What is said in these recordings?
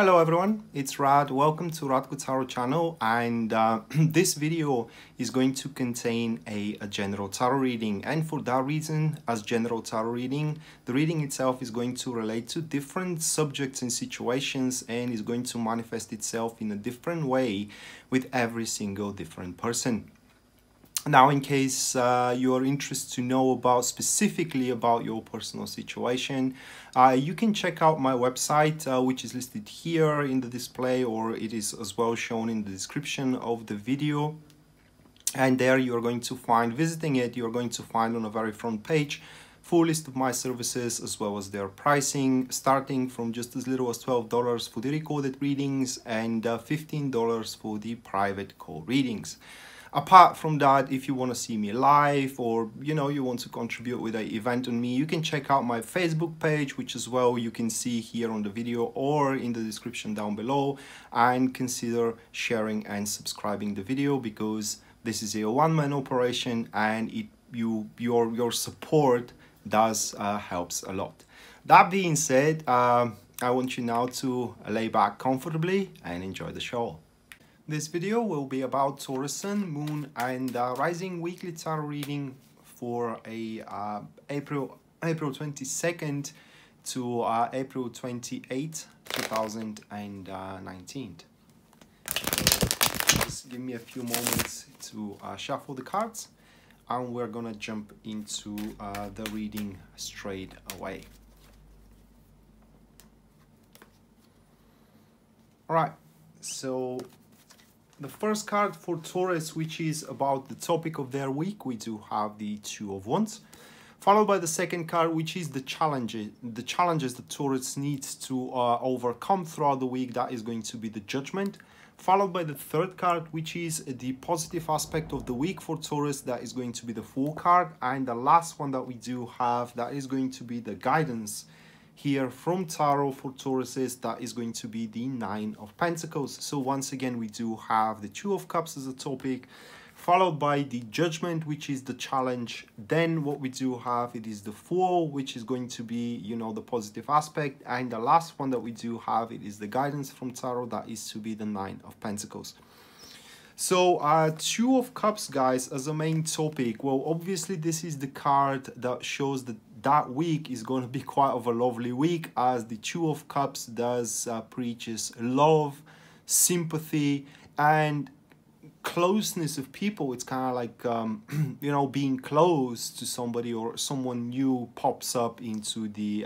Hello everyone, it's Rad. Welcome to Radko Tarot channel, and this video is going to contain a general tarot reading, and for that reason, as general tarot reading, the reading itself is going to relate to different subjects and situations and is going to manifest itself in a different way with every single different person. Now, in case you are interested to know about specifically about your personal situation, you can check out my website, which is listed here in the display, or it is as well shown in the description of the video. And there you are going to find, visiting it, you are going to find on the very front page full list of my services as well as their pricing, starting from just as little as $12 for the recorded readings and $15 for the private call readings. Apart from that, if you want to see me live, or you know, you want to contribute with an event on me, you can check out my Facebook page, which as well you can see here on the video or in the description down below, and consider sharing and subscribing the video, because this is a one-man operation and your support does helps a lot. That being said, I want you now to lay back comfortably and enjoy the show. This video will be about Taurus Sun, Moon and Rising weekly tarot reading for a April 22nd to April 28th, 2019. Just give me a few moments to shuffle the cards, and we're gonna jump into the reading straight away. All right, so the first card for Taurus, which is about the topic of their week, we do have the Two of Wands, followed by the second card, which is the challenges that Taurus needs to overcome throughout the week. That is going to be the Judgment, followed by the third card, which is the positive aspect of the week for Taurus. That is going to be the Fool card, and the last one that we do have, that is going to be the guidance here from Tarot for Tauruses. That is going to be the Nine of Pentacles. So once again, we do have the Two of Cups as a topic, followed by the Judgment, which is the challenge. Then what we do have, it is the Fool, which is going to be, you know, the positive aspect. And the last one that we do have, it is the guidance from Tarot. That is to be the Nine of Pentacles. So Two of Cups, guys, as a main topic. Well, obviously this is the card that shows that week is going to be quite of a lovely week, as the Two of Cups does preaches love, sympathy and closeness of people. It's kind of like you know, being close to somebody or someone new pops up into the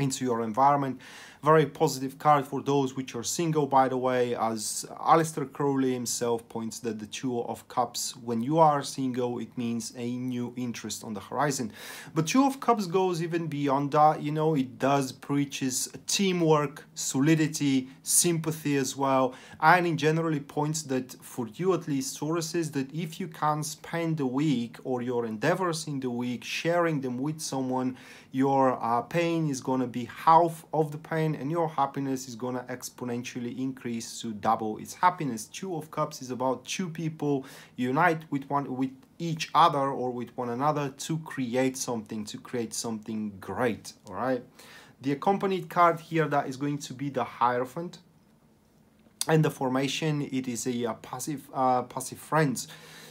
into your environment. Very positive card for those which are single, by the way, as Aleister Crowley himself points that the Two of Cups, when you are single, it means a new interest on the horizon. But Two of Cups goes even beyond that, you know. It does preaches teamwork, solidity, sympathy as well, and in generally points that for you, at least Tauruses, that if you can spend the week or your endeavors in the week sharing them with someone, your pain is going to be half of the pain, and your happiness is going to exponentially increase to double its happiness. Two of Cups is about two people unite with each other or with one another to create something great. All right, the accompanied card here, that is going to be the Hierophant, and the formation, it is a passive friends.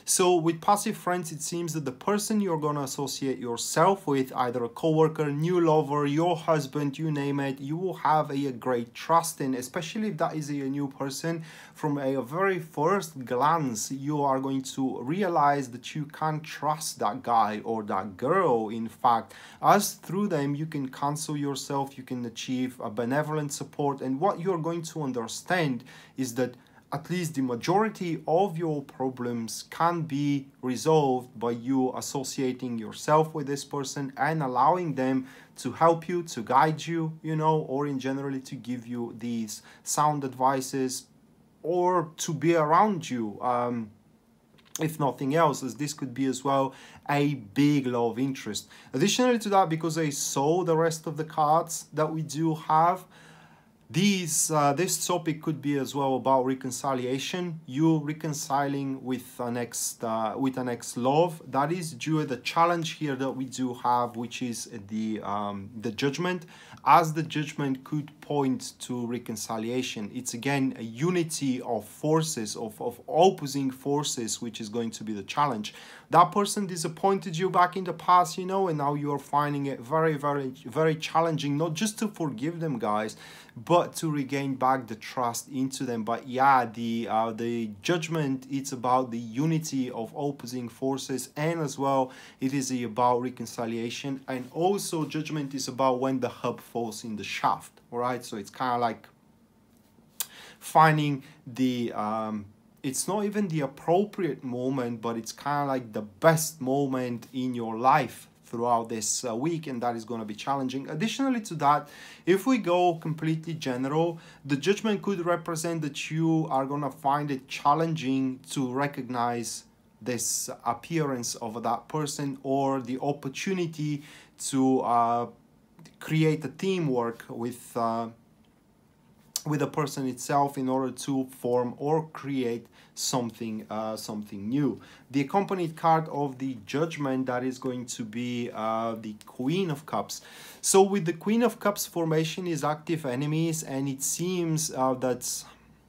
So with passive friends, it seems that the person you're going to associate yourself with, either a co-worker, new lover, your husband, you name it, you will have a great trust in, especially if that is a new person. From a very first glance, you are going to realize that you can trust that guy or that girl, in fact, as through them you can counsel yourself, you can achieve a benevolent support. And what you're going to understand is that at least the majority of your problems can be resolved by you associating yourself with this person and allowing them to help you, to guide you, you know, or in generally to give you these sound advices, or to be around you, if nothing else, as this could be as well a big love interest. Additionally to that, because I saw the rest of the cards that we do have, this topic could be as well about reconciliation. You reconciling with an ex-love. That is due the challenge here that we do have, which is the Judgment, as the Judgment could point to reconciliation. It's again a unity of forces, of opposing forces, which is going to be the challenge. That person disappointed you back in the past, you know, and now you are finding it very, very, very challenging, not just to forgive them, guys, but to regain back the trust into them. But yeah, the judgment, it's about the unity of opposing forces, and as well it is about reconciliation. And also judgment is about when the hub falls in the shaft. All right, so it's kind of like finding the it's not even the appropriate moment, but it's kind of like the best moment in your life throughout this week, and that is going to be challenging. Additionally to that, if we go completely general, the judgment could represent that you are going to find it challenging to recognize this appearance of that person, or the opportunity to create a teamwork with the person itself in order to form or create something something new. The accompanied card of the judgment, that is going to be the Queen of Cups. So with the Queen of Cups formation is active enemies, and it seems that's,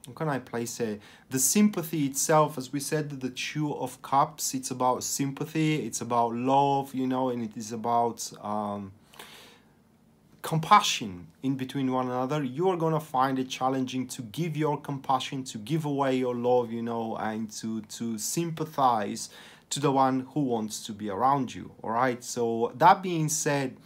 how can I place it? The sympathy itself, as we said, the Two of Cups, it's about sympathy, it's about love, you know, and it is about compassion in between one another. You are gonna find it challenging to give your compassion, to give away your love, you know, and to sympathize to the one who wants to be around you. All right, so that being said,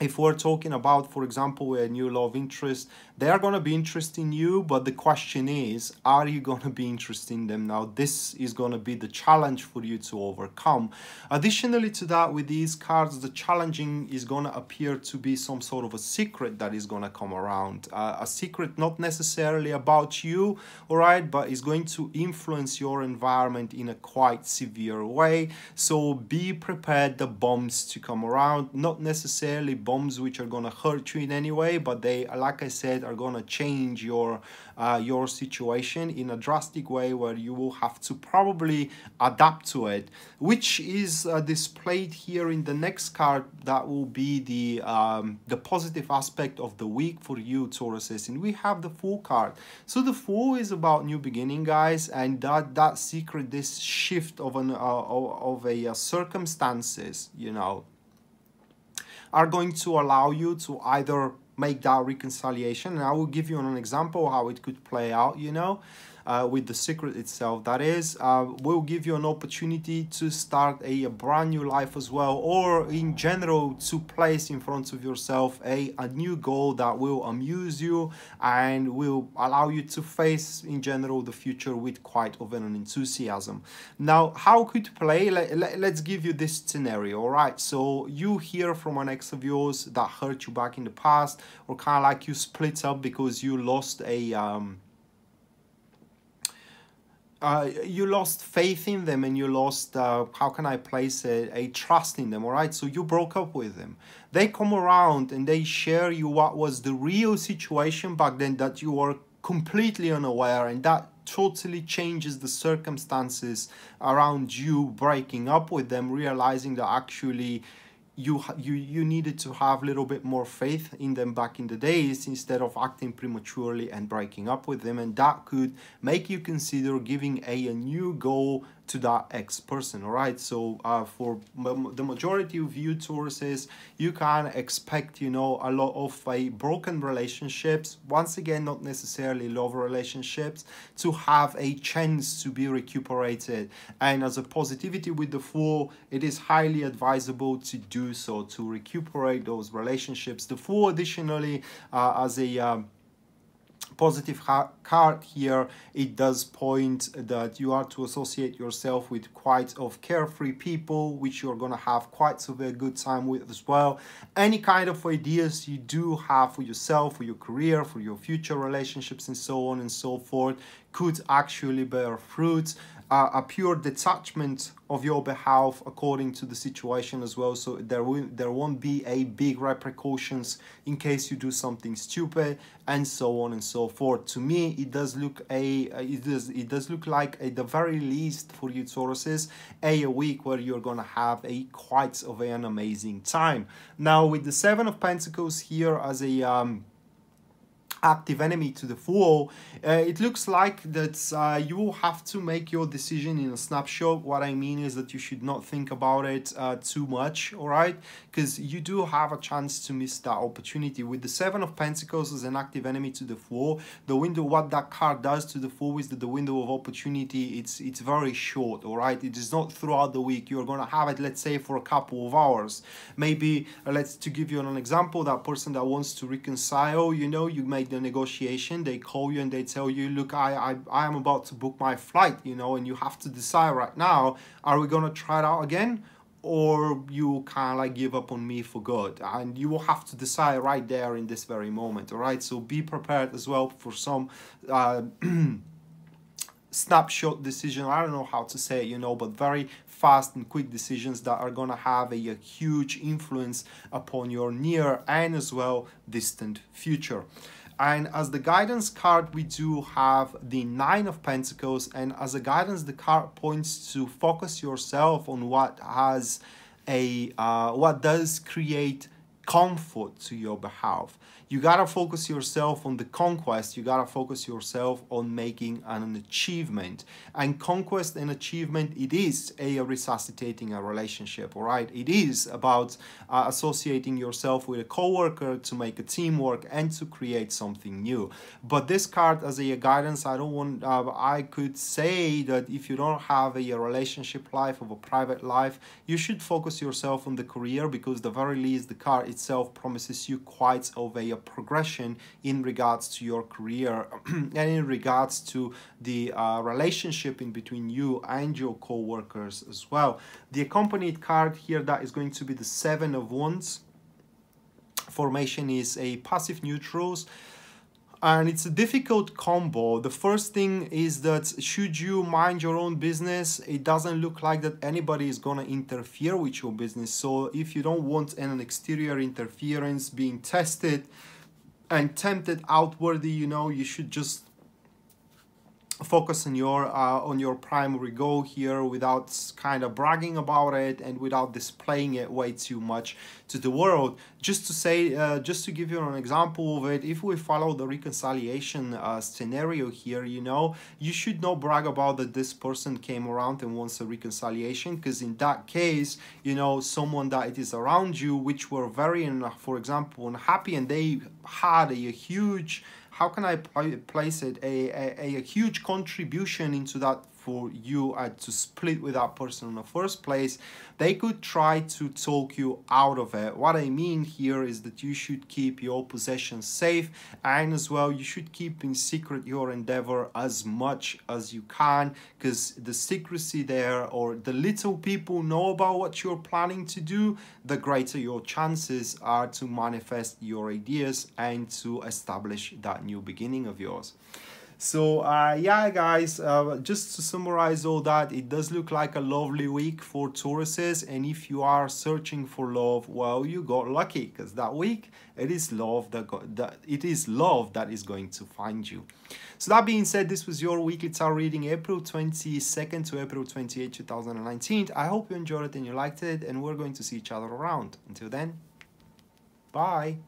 if we're talking about, for example, a new love interest, they are going to be interested in you, but the question is, are you going to be interested in them? Now, this is going to be the challenge for you to overcome. Additionally to that, with these cards, the challenging is going to appear to be some sort of a secret that is going to come around. A secret not necessarily about you, all right, but it's going to influence your environment in a quite severe way. So be prepared the bombs to come around, not necessarily bombs which are gonna hurt you in any way, but they, like I said, are gonna change your situation in a drastic way, where you will have to probably adapt to it, which is displayed here in the next card. That will be the positive aspect of the week for you, Tauruses, and we have the Fool card. So the Fool is about new beginning, guys, and that secret, this shift of a circumstances, you know, are going to allow you to either make that reconciliation, and I will give you an example how it could play out, you know, with the secret itself, that is, will give you an opportunity to start a brand new life as well, or in general to place in front of yourself a new goal that will amuse you and will allow you to face in general the future with quite of an enthusiasm. Now, how could play? Let's give you this scenario. All right, so you hear from an ex of yours that hurt you back in the past, or kind of like you split up because you lost you lost faith in them, and you lost, how can I place it, a trust in them, all right? So you broke up with them. They come around and they share you what was the real situation back then that you were completely unaware, and that totally changes the circumstances around you breaking up with them, realizing that actually you needed to have a little bit more faith in them back in the days, instead of acting prematurely and breaking up with them. And that could make you consider giving a new goal to that ex person. All right, so for the majority of you Tauruses, you can expect, you know, a lot of broken relationships, once again not necessarily love relationships, to have a chance to be recuperated. And as a positivity with the Fool, it is highly advisable to do so, to recuperate those relationships. The Fool additionally, as a positive card here, it does point that you are to associate yourself with quite of carefree people, which you're gonna have quite a very good time with as well. Any kind of ideas you do have for yourself, for your career, for your future relationships, and so on and so forth, could actually bear fruit. A pure detachment of your behalf according to the situation as well, so there won't be a big repercussions in case you do something stupid, and so on and so forth. To me, it does look it does look like, at the very least for you Tauruses, a week where you're gonna have a quite of an amazing time. Now with the Seven of Pentacles here as a active enemy to the Fool, it looks like that you have to make your decision in a snapshot. What I mean is that you should not think about it too much, all right? Because you do have a chance to miss that opportunity. With the Seven of Pentacles as an active enemy to the Fool, the window, what that card does to the Fool is that the window of opportunity, it's very short, all right? It is not throughout the week. You're going to have it, let's say, for a couple of hours. Maybe, to give you an example, that person that wants to reconcile, you know, you make the negotiation, they call you and they tell you, look, I am about to book my flight, you know, and you have to decide right now, are we gonna try it out again, or you kind of like give up on me for good? And you will have to decide right there in this very moment, all right? So be prepared as well for some snapshot decision, I don't know how to say, you know, but very fast and quick decisions that are gonna have a huge influence upon your near and as well distant future. And as the guidance card, we do have the Nine of Pentacles, and as a guidance, the card points to focus yourself on what has a what does create comfort to your behalf. You gotta focus yourself on the conquest. You gotta focus yourself on making an achievement. And conquest and achievement, it is a resuscitating a relationship, all right? It is about associating yourself with a coworker to make a teamwork and to create something new. But this card as a guidance, I don't want, I could say that if you don't have a relationship life or a private life, you should focus yourself on the career, because the very least, the card itself promises you quite of a progression in regards to your career and in regards to the relationship in between you and your co-workers as well. The accompanied card here, that is going to be the Seven of Wands. Formation is a passive neutrals. And it's a difficult combo. The first thing is that should you mind your own business, it doesn't look like that anybody is going to interfere with your business. So if you don't want an exterior interference being tested and tempted outwardly, you know, you should just focus on your primary goal here without kind of bragging about it and without displaying it way too much to the world. Just to say, just to give you an example of it, if we follow the reconciliation scenario here, you know, you should not brag about that this person came around and wants a reconciliation, because in that case, you know, someone that it is around you, which were very, for example, unhappy, and they had a huge, how can I place it, a huge contribution into that for you to split with that person in the first place, they could try to talk you out of it. What I mean here is that you should keep your possessions safe, and as well you should keep in secret your endeavor as much as you can, because the secrecy there, or the little people know about what you're planning to do, the greater your chances are to manifest your ideas and to establish that new beginning of yours. So yeah guys, just to summarize all that, it does look like a lovely week for Tauruses, and if you are searching for love, well, you got lucky, because that week it is love that is going to find you. So that being said, this was your weekly tarot reading, April 22nd to April 28th, 2019. I hope you enjoyed it and you liked it, and we're going to see each other around. Until then, bye.